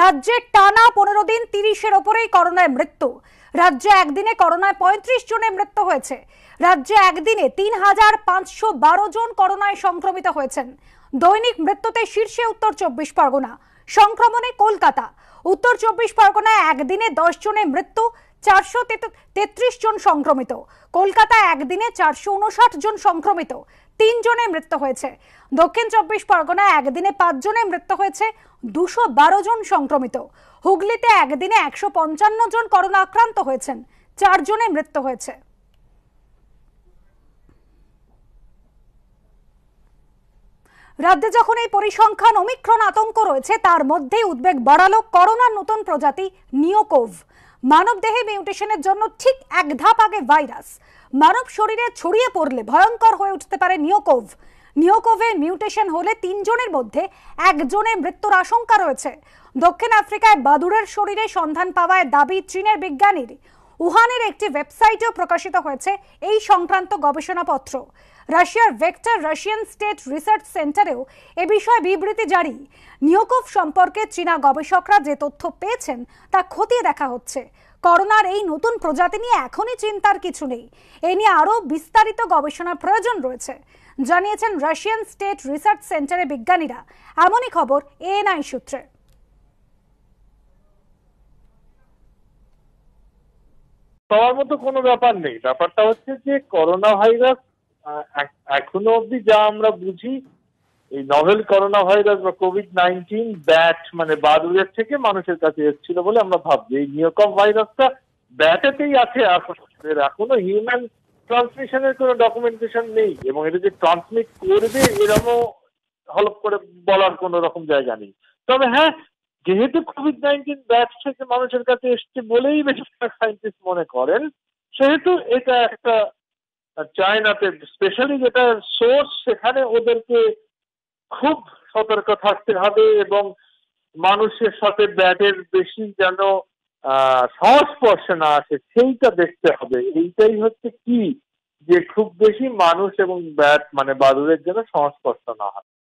রাজ্যে টানা ১৫ দিন ৩০-এর উপরেই করোনায় মৃত্যু। রাজ্যে একদিনে করোনায় ৩৫ জনের মৃত্যু হয়েছে। রাজ্যে একদিনে ৩৫১২ জন করোনায় সংক্রমিত হয়েছেন। দৈনিক মৃত্যুতে শীর্ষে উত্তর চব্বিশ পরগনা, সংক্রমণে কলকাতা। উত্তর চব্বিশ পরগনায় একদিনে ১০ জনের মৃত্যু, ৪৩৩ জন সংক্রমিত। কলকাতায় একদিনে ৪৫৯ জন সংক্রমিত, ৩ জনের মৃত্যু হয়েছে। দক্ষিণ চব্বিশ পরগনায় একদিনে ৫ জনের মৃত্যু হয়েছে, ২১২ জন সংক্রমিত। হুগলিতে একদিনে ১৫৫ জন করোনা আক্রান্ত হয়েছেন, ৪ জনের মৃত্যু হয়েছে। রাজ্যে যখন এই পরিসংখ্যান ওমিক্রন আতঙ্ক রয়েছে, তার মধ্যেই উদ্বেগ বাড়ালো করোনার নতুন প্রজাতি নিওকোভ। মানবদেহে মিউটেশনের জন্য ঠিক এক ধাপ আগে ভাইরাস। মানব শরীরে ছড়িয়ে পড়লে ভয়ঙ্কর হয়ে উঠতে পারে নিওকোভ। নিওকোভে মিউটেশন হলে ৩ জনের মধ্যে 1 জনের মৃত্যুর আশঙ্কা রয়েছে। দক্ষিণ আফ্রিকায় বাদুড়ের শরীরে সন্ধান পাওয়ায় দাবি চীনের বিজ্ঞানীর। উহানের একটি ওয়েবসাইটেও প্রকাশিত হয়েছে এই সংক্রান্ত গবেষণাপত্র। রাশিয়ার ভেক্টর রাশিয়ান স্টেট রিসার্চ সেন্টারেও এ বিষয়ে বিবৃতি জারি। নিওকোভ সম্পর্কে চীনা গবেষকরা যে তথ্য পেয়েছেন তা খতিয়ে দেখা হচ্ছে। করোনার এই নতুন প্রজাতি নিয়ে এখনই চিন্তার কিছু নেই, এ নিয়ে আরও বিস্তারিত গবেষণার প্রয়োজন রয়েছে, জানিয়েছেন রাশিয়ান স্টেট রিসার্চ সেন্টারের বিজ্ঞানীরা। এমনই খবর এএনআই সূত্রে। পাওয়ার মতো কোনো ব্যাপার নেই। ব্যাপারটা হচ্ছে যে করোনা ভাইরাস এখনো অব্দি যা আমরা বুঝি, এই নভেল করোনা ভাইরাস বা COVID-19 ব্যাট মানে বাদুড়ের থেকে মানুষের কাছে এসেছিল বলে আমরা ভাবছি। এই নিওকোভ ভাইরাসটা ব্যাটেতেই আছে, আসলে এখনো হিউম্যান ট্রান্সমিশনের কোনো ডকুমেন্টেশন নেই এবং এটা যে ট্রান্সমিট করবে এরকমও হলপ করে বলার কোনো রকম জায়গা নেই। তবে হ্যাঁ, যেহেতু COVID-19 ব্যাট থেকে মানুষের কাছে এসছে বলেই বেশিরভাগ সায়েন্টিস্ট মনে করেন, সেহেতু এটা একটা চায়নাতে স্পেশালি যেটা সোর্স, সেখানে ওদেরকে খুব সতর্ক থাকতে হবে এবং মানুষের সাথে ব্যাটের বেশি যেন সংস্পর্শে না আসে সেইটা দেখতে হবে। এইটাই হচ্ছে কি, যে খুব বেশি মানুষ এবং ব্যাট মানে বাদুড়ের যেন সংস্পর্শ না হয়।